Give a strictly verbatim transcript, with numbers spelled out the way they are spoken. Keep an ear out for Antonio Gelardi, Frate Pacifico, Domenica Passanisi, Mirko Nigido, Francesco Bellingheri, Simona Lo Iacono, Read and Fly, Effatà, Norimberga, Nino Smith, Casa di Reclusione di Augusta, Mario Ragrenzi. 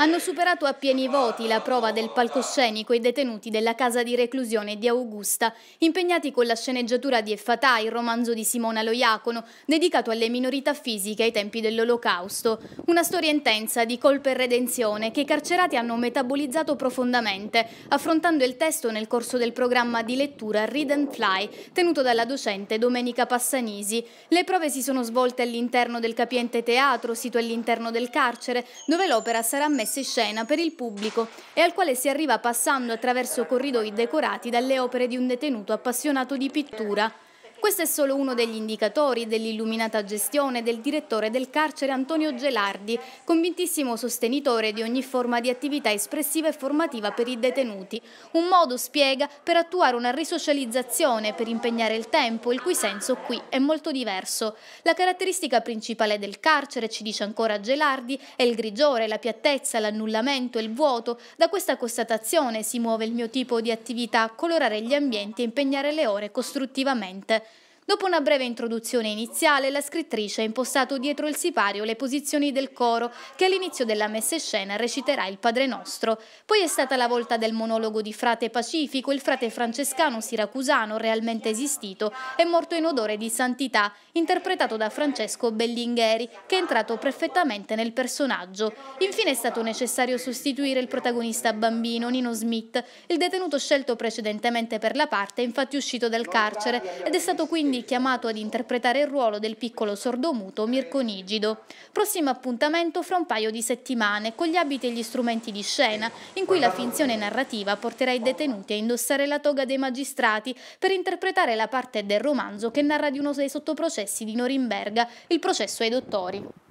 hanno superato a pieni voti la prova del palcoscenico i detenuti della casa di reclusione di Augusta, impegnati con la sceneggiatura di Effatà, il romanzo di Simona Lo Iacono, dedicato alle minorità fisiche ai tempi dell'Olocausto. Una storia intensa di colpa e redenzione che i carcerati hanno metabolizzato profondamente, affrontando il testo nel corso del programma di lettura Read and Fly, tenuto dalla docente Domenica Passanisi. Le prove si sono svolte all'interno del capiente teatro, sito all'interno del carcere, dove l'opera sarà messa in scena per il pubblico e al quale si arriva passando attraverso corridoi decorati dalle opere di un detenuto appassionato di pittura. Questo è solo uno degli indicatori dell'illuminata gestione del direttore del carcere Antonio Gelardi, convintissimo sostenitore di ogni forma di attività espressiva e formativa per i detenuti. Un modo, spiega, per attuare una risocializzazione, per impegnare il tempo, il cui senso qui è molto diverso. La caratteristica principale del carcere, ci dice ancora Gelardi, è il grigiore, la piattezza, l'annullamento, il vuoto. Da questa constatazione si muove il mio tipo di attività, colorare gli ambienti e impegnare le ore costruttivamente. Dopo una breve introduzione iniziale, la scrittrice ha impostato dietro il sipario le posizioni del coro che all'inizio della messa in scena reciterà il Padre Nostro. Poi è stata la volta del monologo di Frate Pacifico, il frate francescano siracusano realmente esistito e morto in odore di santità, interpretato da Francesco Bellingheri, che è entrato perfettamente nel personaggio. Infine è stato necessario sostituire il protagonista bambino, Nino Smith. Il detenuto scelto precedentemente per la parte è infatti uscito dal carcere ed è stato quindi chiamato ad interpretare il ruolo del piccolo sordomuto Mirko Nigido. Prossimo appuntamento fra un paio di settimane, con gli abiti e gli strumenti di scena, in cui la finzione narrativa porterà i detenuti a indossare la toga dei magistrati per interpretare la parte del romanzo che narra di uno dei sottoprocessi di Norimberga, il processo ai dottori.